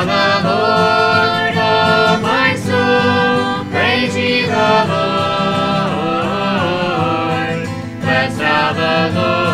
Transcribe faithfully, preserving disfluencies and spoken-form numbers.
The Lord. Let's have the Lord.